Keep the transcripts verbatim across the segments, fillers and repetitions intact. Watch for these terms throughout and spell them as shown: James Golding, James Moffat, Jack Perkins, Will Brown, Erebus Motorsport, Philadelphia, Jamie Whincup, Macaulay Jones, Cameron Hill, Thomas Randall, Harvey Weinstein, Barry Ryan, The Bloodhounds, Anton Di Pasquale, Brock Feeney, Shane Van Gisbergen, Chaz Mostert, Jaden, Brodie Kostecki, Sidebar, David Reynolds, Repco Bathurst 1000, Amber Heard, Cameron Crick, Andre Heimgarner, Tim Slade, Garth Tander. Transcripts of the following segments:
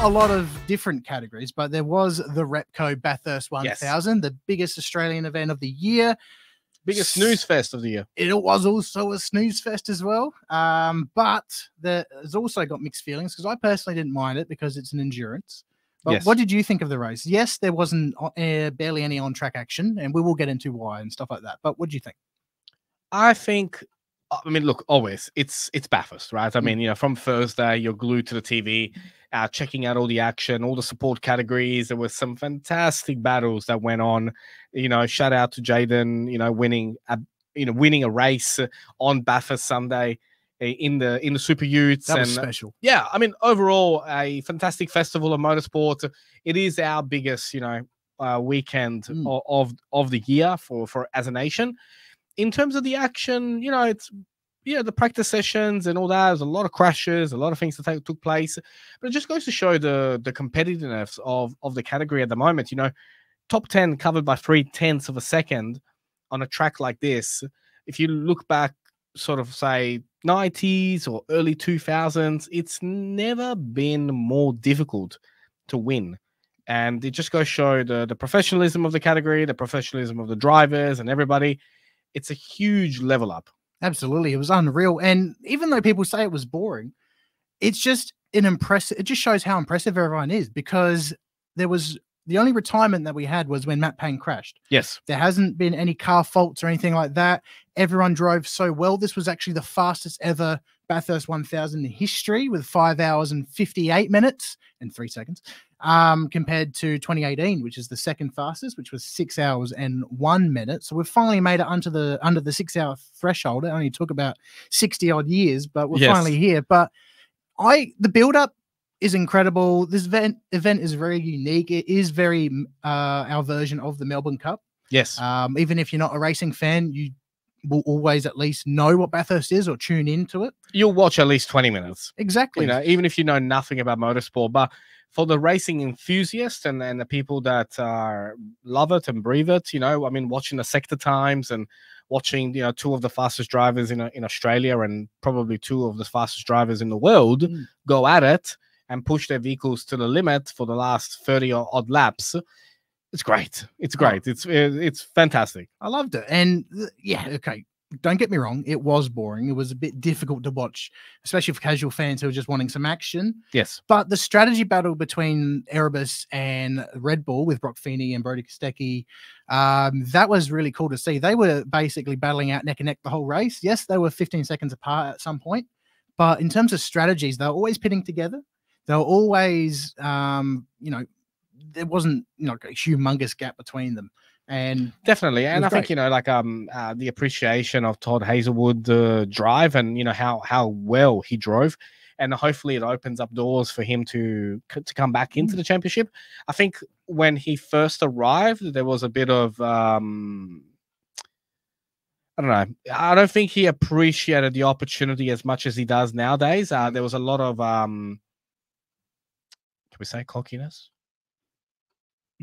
A lot of different categories, but there was the Repco Bathurst one thousand, yes, the biggest Australian event of the year, biggest snooze fest of the year. It was also a snooze fest as well, um but the, it's also got mixed feelings because I personally didn't mind it because it's an endurance. But yes, what did you think of the race? Yes, there wasn't uh, barely any on-track action, and we will get into why and stuff like that. But what do you think? I think, I mean, look, always it's it's Bathurst, right? I mean, you know, from Thursday you're glued to the T V. Uh, checking out all the action, all the support categories. There were some fantastic battles that went on. You know, shout out to Jaden. You know, winning a you know winning a race on Bathurst Sunday in the in the Super Utes. That was and, special. Yeah, I mean, overall a fantastic festival of motorsport. It is our biggest you know uh, weekend mm. of of the year for for as a nation. In terms of the action, you know, it's. Yeah, the practice sessions and all that. There's a lot of crashes, a lot of things that took place. But it just goes to show the the competitiveness of, of the category at the moment. You know, top ten covered by three-tenths of a second on a track like this. If you look back sort of, say, nineties or early two thousands, it's never been more difficult to win. And it just goes to show the, the professionalism of the category, the professionalism of the drivers and everybody. It's a huge level up. Absolutely. It was unreal. And even though people say it was boring, it's just an impressive, it just shows how impressive everyone is, because there was the only retirement that we had was when Matt Payne crashed. Yes. There hasn't been any car faults or anything like that. Everyone drove so well. This was actually the fastest ever Bathurst one thousand in history, with five hours and fifty-eight minutes and three seconds, um, compared to twenty eighteen, which is the second fastest, which was six hours and one minute. So we've finally made it under the under the six hour threshold. It only took about sixty odd years, but we're yes. finally here. But I, the build up is incredible. This event event is very unique. It is very uh, our version of the Melbourne Cup. Yes. Um, even if you're not a racing fan, you will always at least know what Bathurst is or tune into it. You'll watch at least twenty minutes. Exactly. You know, even if you know nothing about motorsport. But for the racing enthusiasts and, and the people that are love it and breathe it, you know, I mean, watching the sector times and watching, you know, two of the fastest drivers in, in Australia and probably two of the fastest drivers in the world mm. go at it and push their vehicles to the limit for the last thirty or odd laps. It's great. It's great. It's it's fantastic. I loved it. And yeah, okay, don't get me wrong. It was boring. It was a bit difficult to watch, especially for casual fans who are just wanting some action. Yes. But the strategy battle between Erebus and Red Bull with Brock Feeney and Brodie Kostecki, um, that was really cool to see. They were basically battling out neck and neck the whole race. Yes, they were fifteen seconds apart at some point. But in terms of strategies, they were always pitting together. They were always, um, you know, there wasn't you know, a humongous gap between them. And definitely. And I great. think, you know, like um, uh, the appreciation of Todd Hazelwood uh, drive and, you know, how, how well he drove. And hopefully it opens up doors for him to, to come back into the championship. I think when he first arrived, there was a bit of, um, I don't know. I don't think he appreciated the opportunity as much as he does nowadays. Uh, there was a lot of, um, can we say cockiness?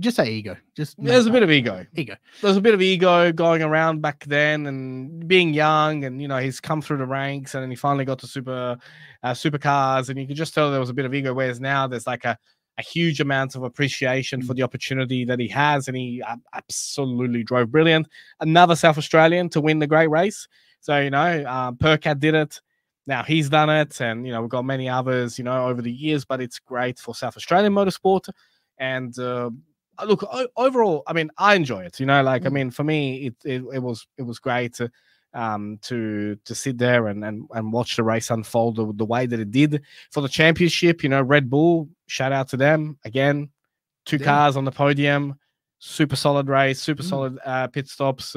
Just say ego. Just there's no, a bit of ego. Ego. There's a bit of ego going around back then, and being young, and you know he's come through the ranks, and then he finally got to super, uh, supercars, and you could just tell there was a bit of ego. Whereas now there's like a, a huge amount of appreciation for the opportunity that he has, and he uh, absolutely drove brilliant. Another South Australian to win the great race. So you know, uh, Percat did it. Now he's done it, and you know we've got many others, you know, over the years. But it's great for South Australian motorsport, and. Uh, Look, overall, I mean, I enjoy it. You know, like I mean, for me, it it, it was it was great to, um, to to sit there and and and watch the race unfold the, the way that it did. For the championship, you know, Red Bull, shout out to them again. Two yeah. cars on the podium, super solid race, super mm. solid uh, pit stops,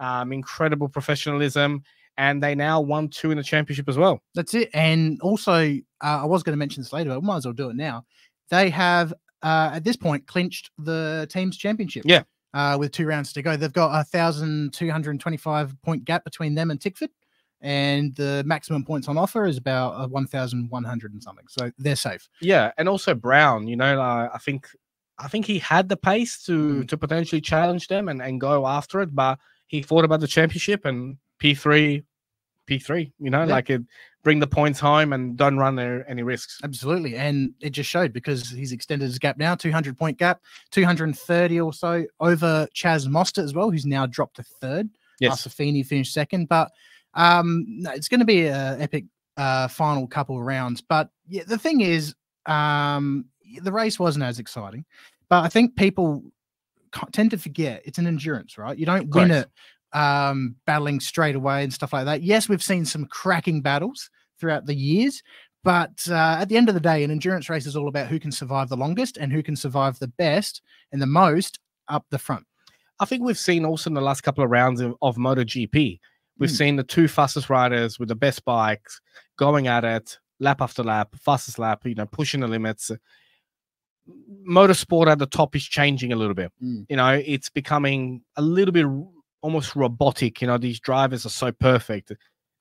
um, incredible professionalism, and they now won two in the championship as well. That's it. And also, uh, I was going to mention this later, but I might as well do it now. They have. Uh, at this point, clinched the team's championship. Yeah, uh, with two rounds to go, they've got a thousand two hundred twenty-five point gap between them and Tickford, and the maximum points on offer is about one thousand one hundred and something. So they're safe. Yeah, and also Brown, you know, uh, I think I think he had the pace to mm. to potentially challenge them and, and go after it, but he thought about the championship and P three, P three, you know, yeah. like it bring the points home and don't run there any risks. Absolutely. And it just showed because he's extended his gap now, two hundred point gap, two hundred thirty or so over Chaz Mostert as well, who's now dropped to third. Yes. Feeney finished second, but um, no, it's going to be an epic uh, final couple of rounds. But yeah, the thing is, um, the race wasn't as exciting, but I think people tend to forget it's an endurance, right? You don't Correct. win it um, battling straight away and stuff like that. Yes, we've seen some cracking battles throughout the years, but uh, at the end of the day, an endurance race is all about who can survive the longest and who can survive the best and the most up the front. I think we've seen also in the last couple of rounds of, of MotoGP, we've mm. seen the two fastest riders with the best bikes going at it, lap after lap, fastest lap, you know, pushing the limits. Motorsport at the top is changing a little bit. Mm. You know, it's becoming a little bit almost robotic. You know, these drivers are so perfect.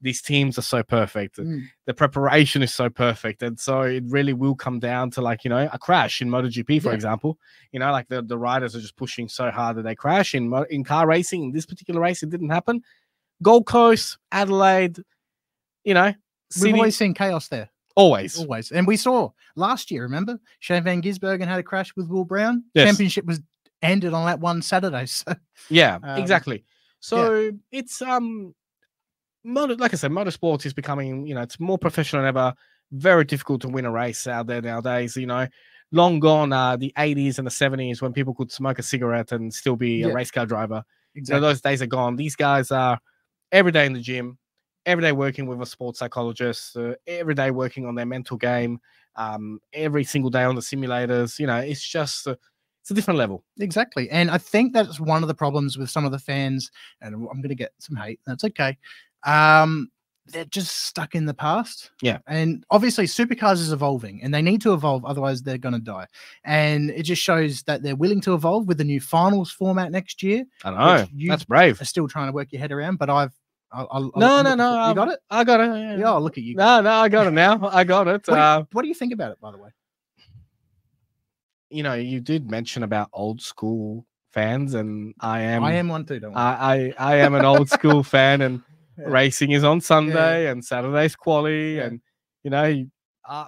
These teams are so perfect. Mm. The preparation is so perfect. And so it really will come down to, like, you know, a crash in MotoGP, for yeah. example. You know, like the, the riders are just pushing so hard that they crash. In, in car racing, in this particular race, it didn't happen. Gold Coast, Adelaide, you know. City. We've always seen chaos there. Always. Always. And we saw last year, remember? Shane Van Gisbergen had a crash with Will Brown. Yes. Championship was ended on that one Saturday. So Yeah, um, exactly. So yeah. it's... um. Like I said, motorsports is becoming, you know, it's more professional than ever. Very difficult to win a race out there nowadays, you know. Long gone are the eighties and the seventies when people could smoke a cigarette and still be yeah. a race car driver. Exactly. You know, those days are gone. These guys are every day in the gym, every day working with a sports psychologist, uh, every day working on their mental game, um, every single day on the simulators. You know, it's just... Uh, It's a different level. Exactly. And I think that's one of the problems with some of the fans, and I'm going to get some hate. That's okay. Um, they're just stuck in the past. Yeah. And obviously supercars is evolving and they need to evolve. Otherwise they're going to die. And it just shows that they're willing to evolve with the new finals format next year. I know. That's brave. I'm still trying to work your head around, but I've, I'll, I'll, no, I'll, no, I'll, no. You got it? I got it. Yeah, yeah I'll look at you. No, no, I got it now. I got it. What, uh, do you, what do you think about it, by the way? You know, you did mention about old school fans, and I am. I am one too. Don't worry. I, I I am an old school fan, and yeah. racing is on Sunday yeah. and Saturday's quali, yeah. and you know, uh,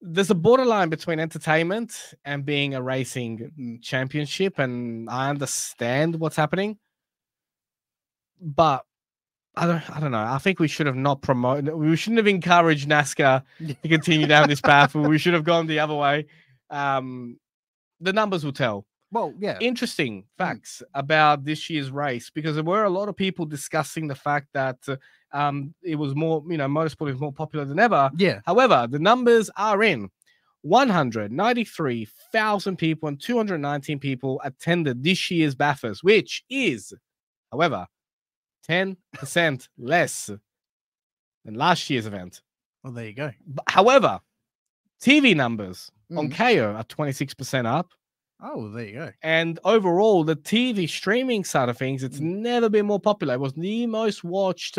there's a borderline between entertainment and being a racing championship, and I understand what's happening, but. I don't, I don't know. I think we should have not promoted. We shouldn't have encouraged NASCAR to continue down this path. We should have gone the other way. Um, the numbers will tell. Well, yeah. Interesting facts mm. about this year's race, because there were a lot of people discussing the fact that uh, um, it was more, you know, motorsport is more popular than ever. Yeah. However, the numbers are in. one hundred ninety-three thousand people and two hundred nineteen people attended this year's Bathurst, which is, however, ten percent less than last year's event. Well, there you go. But, however, T V numbers mm. on K O are twenty-six percent up. Oh, well, there you go. And overall, the T V streaming side of things, it's mm. never been more popular. It was the most watched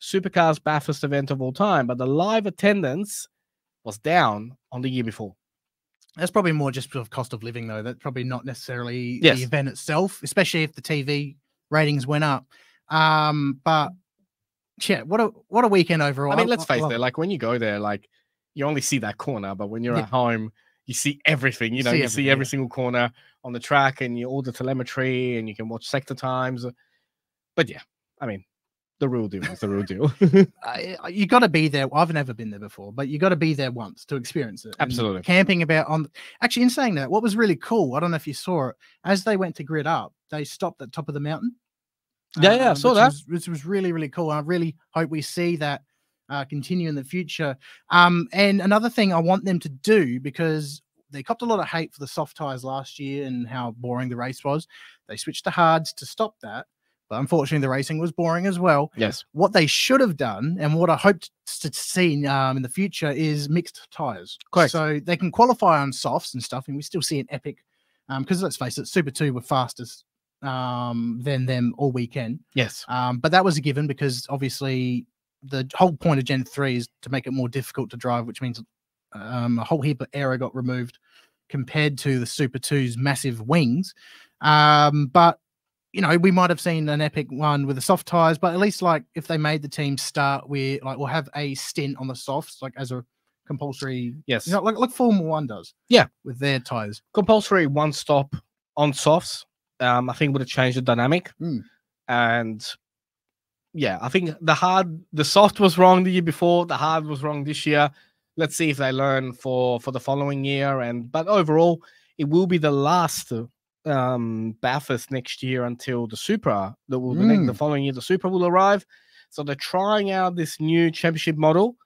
Supercars Bathurst event of all time, but the live attendance was down on the year before. That's probably more just of cost of living, though. That's probably not necessarily yes. the event itself, especially if the T V ratings went up. Um, but yeah, what a what a weekend overall. I mean, let's face it, like when you go there, like you only see that corner, but when you're yeah. at home, you see everything. You know, see you see every yeah. single corner on the track, and you all the telemetry, and you can watch sector times. But yeah, I mean, the real deal is the real deal. uh, you got to be there. Well, I've never been there before, but you got to be there once to experience it. Absolutely. And camping about on. Actually, in saying that, what was really cool, I don't know if you saw it, as they went to grid up, they stopped at the top of the mountain. Yeah, yeah, I saw um, that. Was, which was really, really cool. I really hope we see that uh, continue in the future. Um, and another thing I want them to do, because they copped a lot of hate for the soft tyres last year and how boring the race was. They switched to hards to stop that. But unfortunately, the racing was boring as well. Yes. What they should have done, and what I hope to see um, in the future, is mixed tyres. Correct. So they can qualify on softs and stuff, and we still see an epic, because um, let's face it, Super two were fastest um, than them all weekend. Yes. Um, but that was a given because obviously the whole point of Gen three is to make it more difficult to drive, which means um, a whole heap of aero got removed compared to the Super two's massive wings. Um, but, you know, we might have seen an epic one with the soft tyres, but at least, like, if they made the team start with, like, we'll have a stint on the softs, like, as a compulsory... Yes. You know, like, like Formula one does. Yeah. With their tyres. Compulsory one-stop on softs, um, I think would have changed the dynamic. Mm. And... yeah, I think the hard, the soft was wrong the year before. The hard was wrong this year. Let's see if they learn for for the following year. And but overall, it will be the last um, Bathurst next year until the Supra. That will mm. the, next, the following year the Supra will arrive. So they're trying out this new championship model.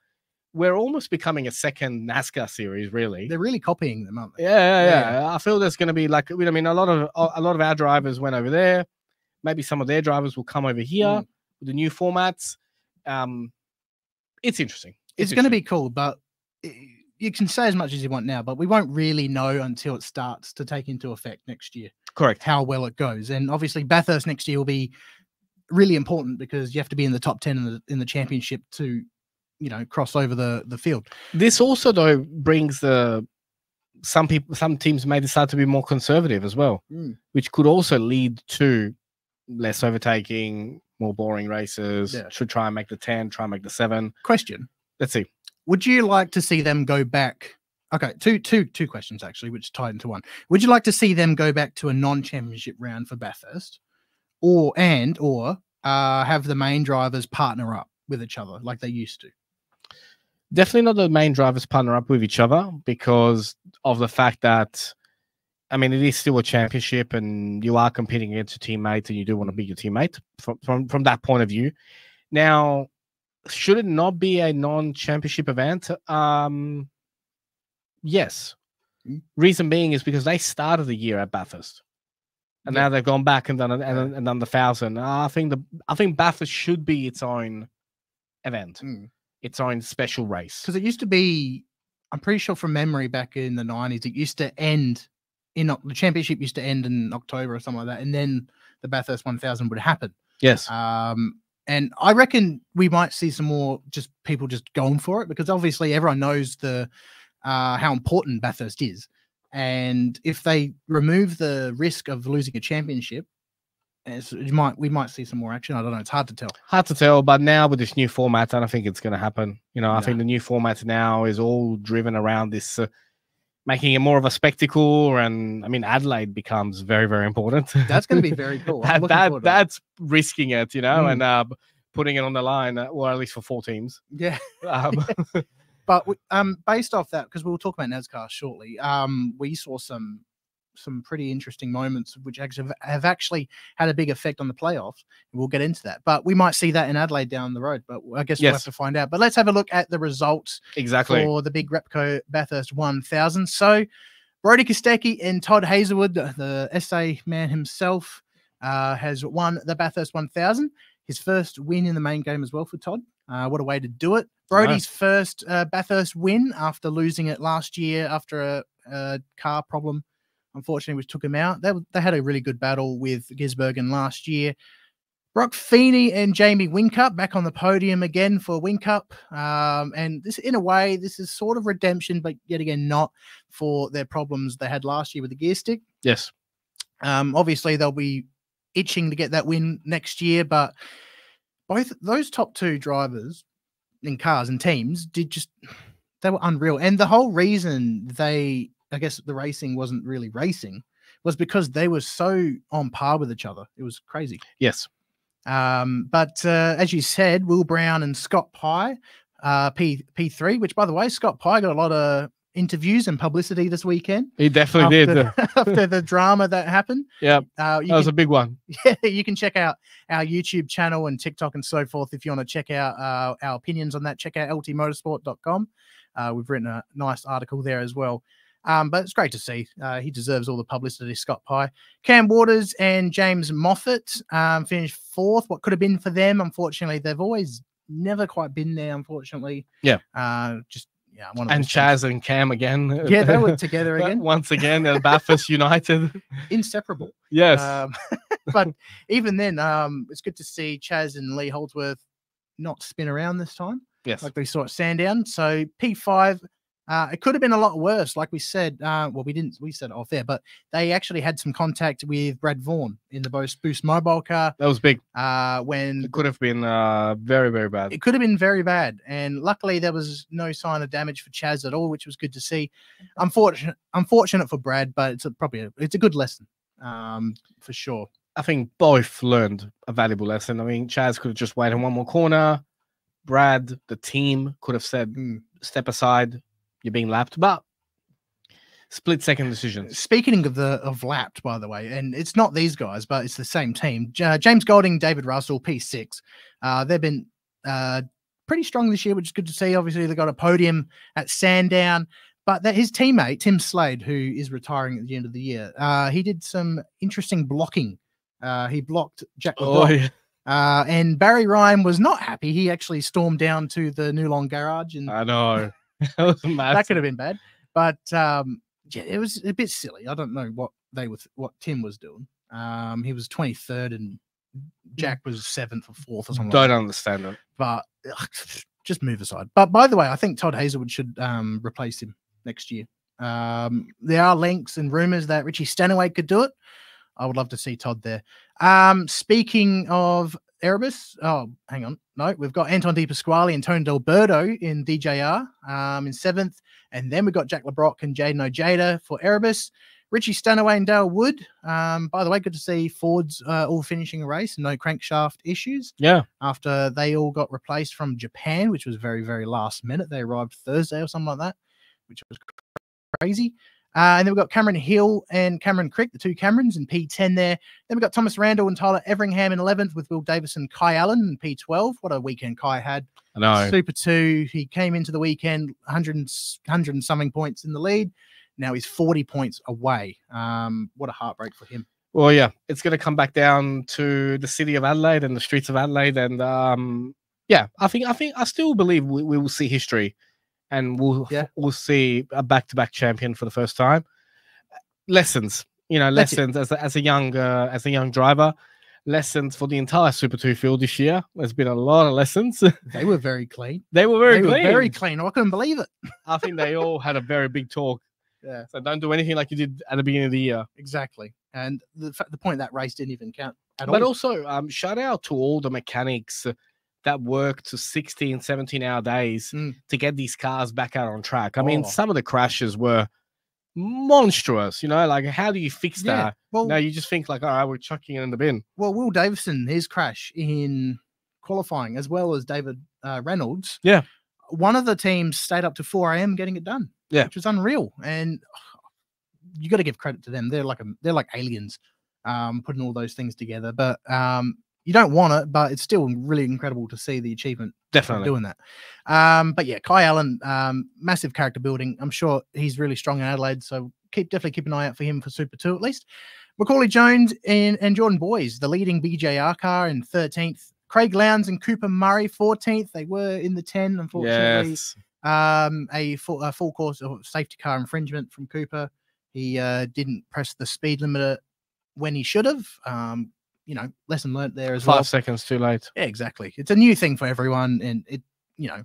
We're almost becoming a second NASCAR series, really. They're really copying them, aren't they? Yeah, yeah, yeah. yeah. I feel there's going to be like, I mean, a lot of a lot of our drivers went over there. Maybe some of their drivers will come over here. Mm. The new formats, um, it's interesting. It's, it's going to be cool, but it, you can say as much as you want now, but we won't really know until it starts to take into effect next year. Correct. How well it goes. And obviously Bathurst next year will be really important because you have to be in the top ten in the, in the championship to, you know, cross over the, the field. This also, though, brings the... some people, some teams may decide to be more conservative as well, mm. which could also lead to less overtaking, more boring races. Yeah. Should try and make the ten, try and make the seven. Question. Let's see. Would you like to see them go back? Okay, two, two, two questions actually, which tied into one. Would you like to see them go back to a non-championship round for Bathurst, or and or uh, have the main drivers partner up with each other like they used to? Definitely not the main drivers partner up with each other because of the fact that, I mean, it is still a championship and you are competing against your teammates and you do want to beat your teammate from, from, from that point of view. Now, should it not be a non-championship event? Um, yes. Reason being is because they started the year at Bathurst and yeah. now they've gone back and done and, and, and done the thousand. Uh, I think the I think Bathurst should be its own event, mm. its own special race. Because it used to be, I'm pretty sure from memory back in the nineties, it used to end in the championship used to end in October or something like that, and then the Bathurst one thousand would happen. Yes. Um, and I reckon we might see some more just people just going for it because obviously everyone knows the uh, how important Bathurst is, and if they remove the risk of losing a championship, it's, it might we might see some more action. I don't know. It's hard to tell. Hard to tell. But now with this new format, I don't think it's going to happen. You know, I no. think the new format now is all driven around this. Uh, making it more of a spectacle, and I mean, Adelaide becomes very, very important. That's going to be very cool. that, that, that's risking it, you know, mm. and uh, putting it on the line, or well, at least for four teams. Yeah. Um, yeah. But we, um, based off that, because we'll talk about NASCAR shortly, um, we saw some some pretty interesting moments, which actually have actually had a big effect on the playoffs. We'll get into that, but we might see that in Adelaide down the road, but I guess yes. we'll have to find out. But let's have a look at the results exactly for the big Repco Bathurst one thousand. So Brodie Kostecki and Todd Hazelwood, the S A man himself, uh, has won the Bathurst one thousand. His first win in the main game as well for Todd. Uh, what a way to do it. Brodie's nice. first uh, Bathurst win after losing it last year after a, a car problem, unfortunately, which took him out. They, they had a really good battle with Gisbergen last year. Brock Feeney and Jamie Whincup back on the podium again for Whincup. Um, and this, in a way, this is sort of redemption, but yet again, not for their problems they had last year with the gear stick. Yes. Um, obviously, they'll be itching to get that win next year, but both those top two drivers in cars and teams did just, they were unreal. And the whole reason they... I guess the racing wasn't really racing was because they were so on par with each other. It was crazy. Yes. Um, but uh, as you said, Will Brown and Scott Pye, uh, P P3, which by the way, Scott Pye got a lot of interviews and publicity this weekend. He definitely after, did. after the drama that happened. Yeah. Uh, that was can, a big one. Yeah. You can check out our YouTube channel and TikTok and so forth. If you want to check out uh, our opinions on that, check out L T motorsport dot com. Uh, we've written a nice article there as well. Um, but it's great to see. Uh, he deserves all the publicity, Scott Pye. Cam Waters and James Moffat um, finished fourth. What could have been for them, unfortunately, they've always never quite been there, unfortunately. Yeah. Uh, just yeah, one of and Chaz things. And Cam again. Yeah, they were together again. Once again, at Bathurst United. Inseparable. Yes. Um, but even then, um, it's good to see Chaz and Lee Holdsworth not spin around this time. Yes. Like they saw at Sandown. So P five, uh, it could have been a lot worse. Like we said, uh, well, we didn't, we said it off there, but they actually had some contact with Brad Vaughan in the Boost, Boost mobile car. That was big. Uh, when it could have been uh, very, very bad. It could have been very bad. And luckily there was no sign of damage for Chaz at all, which was good to see. Unfortunate, unfortunate for Brad, but it's a, probably, a, it's a good lesson um, for sure. I think both learned a valuable lesson. I mean, Chaz could have just waited in one more corner. Brad, the team, could have said, mm. step aside, you're being lapped, but split-second decisions. Speaking of the of lapped, by the way, and it's not these guys, but it's the same team. Uh, James Golding, David Russell, P six. Uh, they've been uh, pretty strong this year, which is good to see. Obviously, they got a podium at Sandown, but that his teammate, Tim Slade, who is retiring at the end of the year, uh, he did some interesting blocking. Uh, he blocked Jack. Oh, yeah. Uh, and Barry Ryan was not happy. He actually stormed down to the Newlong garage. And I know. That, that could have been bad. But um, yeah, it was a bit silly. I don't know what they were, what Tim was doing. Um, he was twenty-third and Jack was seventh or fourth or something. Don't like understand that. It. But ugh, just move aside. But by the way, I think Todd Hazelwood should um, replace him next year. Um, there are links and rumors that Richie Stanaway could do it. I would love to see Todd there. Um, speaking of Erebus, oh, hang on. No, we've got Anton Di Pasquale and Tony Delberto in D J R um, in seventh. And then we've got Jack LeBrock and Jaden Ojeda for Erebus. Richie Stanaway and Dale Wood. Um, by the way, good to see Fords uh, all finishing a race and no crankshaft issues. Yeah. After they all got replaced from Japan, which was very, very last minute. They arrived Thursday or something like that, which was crazy. Uh, and then we've got Cameron Hill and Cameron Crick, the two Camerons in P ten there. Then we've got Thomas Randall and Tyler Everingham in eleventh with Will Davison, Kai Allen in P twelve. What a weekend Kai had. I know. Super two. He came into the weekend one hundred and something points in the lead. Now he's forty points away. Um, what a heartbreak for him. Well, yeah, it's going to come back down to the city of Adelaide and the streets of Adelaide. And um, yeah, I think I think I still believe we, we will see history. And we'll yeah. we'll see a back-to-back champion for the first time. Lessons, you know, lessons as a, as a young uh, as a young driver, lessons for the entire Super two field this year. There's been a lot of lessons. They were very clean. They were very they clean. Were very clean. I couldn't believe it. I think they all had a very big talk. Yeah. So don't do anything like you did at the beginning of the year. Exactly. And the the point that race didn't even count at all. But also, um, shout out to all the mechanics that work to sixteen, seventeen hour days mm. to get these cars back out on track. I oh. mean, some of the crashes were monstrous, you know, like how do you fix that? Yeah, well, now you just think like, all right, we're chucking it in the bin. Well, Will Davison, his crash in qualifying as well as David uh, Reynolds. Yeah. One of the teams stayed up to four A M getting it done. Yeah. Which was unreal. And oh, you got to give credit to them. They're like, a, they're like aliens um, putting all those things together. But, um, you don't want it, but it's still really incredible to see the achievement. Definitely doing that. Um, but yeah, Kai Allen, um, massive character building. I'm sure he's really strong in Adelaide, so keep definitely keep an eye out for him for Super two at least. Macaulay Jones and, and Jordan Boys, the leading B J R car in thirteenth. Craig Lowndes and Cooper Murray, fourteenth. They were in the ten, unfortunately. Yes. Um, a, full, a full course of safety car infringement from Cooper. He uh, didn't press the speed limiter when he should have. Um, you know, lesson learnt there as well. Five seconds too late. Yeah, exactly. It's a new thing for everyone. And it, you know,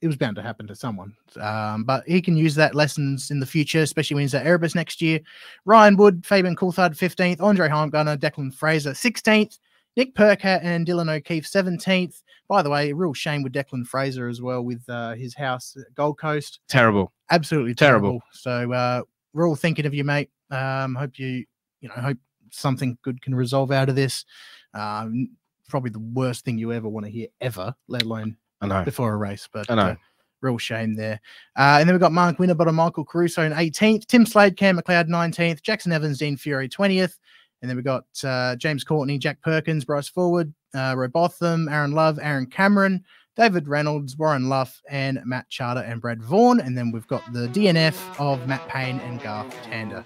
it was bound to happen to someone. Um, but he can use that lessons in the future, especially when he's at Erebus next year. Ryan Wood, Fabian Coulthard, fifteenth. Andre Heimgarner, Declan Fraser, sixteenth. Nick Percat and Dylan O'Keefe, seventeenth. By the way, a real shame with Declan Fraser as well with uh, his house at Gold Coast. Terrible. Absolutely terrible. terrible. So uh, we're all thinking of you, mate. Um, hope you, you know, hope something good can resolve out of this. Um, probably the worst thing you ever want to hear ever, let alone I know. before a race, but I know. Uh, real shame there. Uh, and then we've got Mark Winterbottom, Michael Caruso in eighteenth, Tim Slade, Cam McLeod, nineteenth, Jackson Evans, Dean Fury, twentieth. And then we've got uh, James Courtney, Jack Perkins, Bryce Forward, uh, Robotham, Aaron Love, Aaron Cameron, David Reynolds, Warren Luff, and Matt Charter and Brad Vaughan. And then we've got the D N F of Matt Payne and Garth Tander.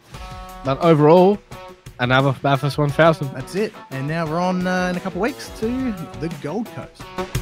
But overall, another Bathurst one thousand. That's it. And now we're on uh, in a couple of weeks to the Gold Coast.